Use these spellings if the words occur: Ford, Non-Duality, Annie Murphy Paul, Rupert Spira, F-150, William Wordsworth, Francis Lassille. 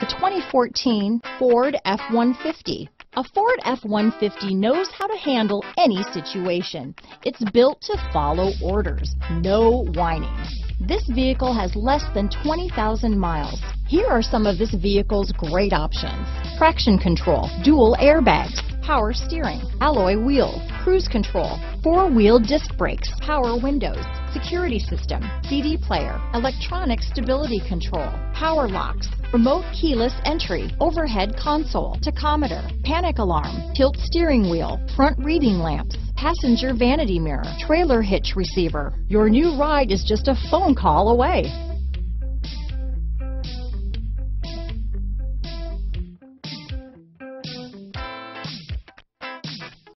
The 2014 Ford F-150. A Ford F-150 knows how to handle any situation. It's built to follow orders, no whining. This vehicle has less than 20,000 miles. Here are some of this vehicle's great options: traction control, dual airbags, power steering, alloy wheels, cruise control, four-wheel disc brakes, power windows, security system, CD player, electronic stability control, power locks, remote keyless entry, overhead console, tachometer, panic alarm, tilt steering wheel, front reading lamps, passenger vanity mirror, trailer hitch receiver. Your new ride is just a phone call away.